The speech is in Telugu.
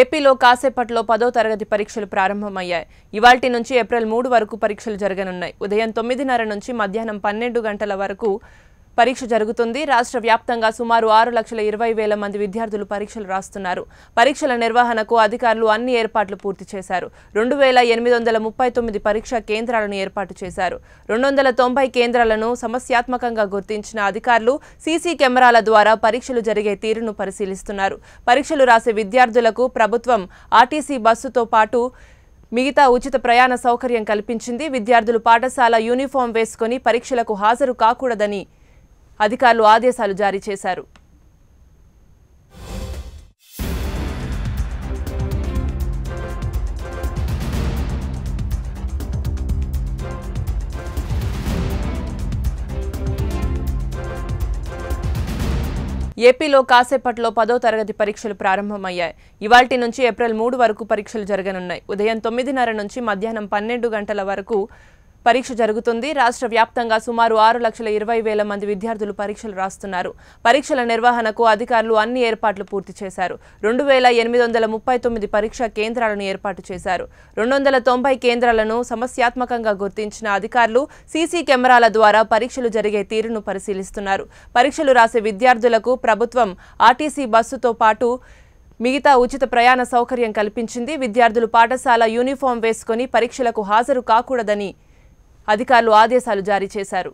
ఏపీలో కాసేపట్లో 10వ తరగతి పరీక్షలు ప్రారంభమయ్యాయి. ఇవాల్టి నుంచి ఏప్రిల్ 3 వరకు పరీక్షలు జరగనున్నాయి. ఉదయం 9:30 నుంచి మధ్యాహ్నం 12 గంటల వరకు పరీక్ష జరుగుతుంది. రాష్ట్ర వ్యాప్తంగా సుమారు 6,20,000 మంది విద్యార్థులు పరీక్షలు రాస్తున్నారు. పరీక్షల నిర్వహణకు అధికారులు అన్ని ఏర్పాట్లు పూర్తి చేశారు. 2,839 పరీక్షా కేంద్రాలను ఏర్పాటు చేశారు. 290 కేంద్రాలను సమస్యాత్మకంగా గుర్తించిన అధికారులు సీసీ కెమెరాల ద్వారా పరీక్షలు జరిగే తీరును పరిశీలిస్తున్నారు. పరీక్షలు రాసే విద్యార్థులకు ప్రభుత్వం ఆర్టీసీ బస్సుతో పాటు మిగతా ఉచిత ప్రయాణ సౌకర్యం కల్పించింది. విద్యార్థులు పాఠశాల యూనిఫామ్ వేసుకొని పరీక్షలకు హాజరు కాకూడదని అధికారులు ఆదేశాలు జారీ చేశారు. ఏపీలో కాసేపట్లో 10వ తరగతి పరీక్షలు ప్రారంభమయ్యాయి. ఇవాల్టి నుంచి ఏప్రిల్ 3 వరకు పరీక్షలు జరగనున్నాయి. ఉదయం 9:30 నుంచి మధ్యాహ్నం 12 గంటల వరకు పరీక్ష జరుగుతుంది. రాష్ట్ర వ్యాప్తంగా సుమారు 6,20,000 మంది విద్యార్థులు పరీక్షలు రాస్తున్నారు. పరీక్షల నిర్వహణకు అధికారులు అన్ని ఏర్పాట్లు పూర్తి చేశారు. 2,839 పరీక్షా కేంద్రాలను ఏర్పాటు చేశారు. 290 కేంద్రాలను సమస్యాత్మకంగా గుర్తించిన అధికారులు సీసీ కెమెరాల ద్వారా పరీక్షలు జరిగే తీరును పరిశీలిస్తున్నారు. పరీక్షలు రాసే విద్యార్థులకు ప్రభుత్వం ఆర్టీసీ బస్సుతో పాటు మిగతా ఉచిత ప్రయాణ సౌకర్యం కల్పించింది. విద్యార్థులు పాఠశాల యూనిఫామ్ వేసుకొని పరీక్షలకు హాజరు కాకూడదని అధికారులు ఆదేశాలు జారీ చేశారు.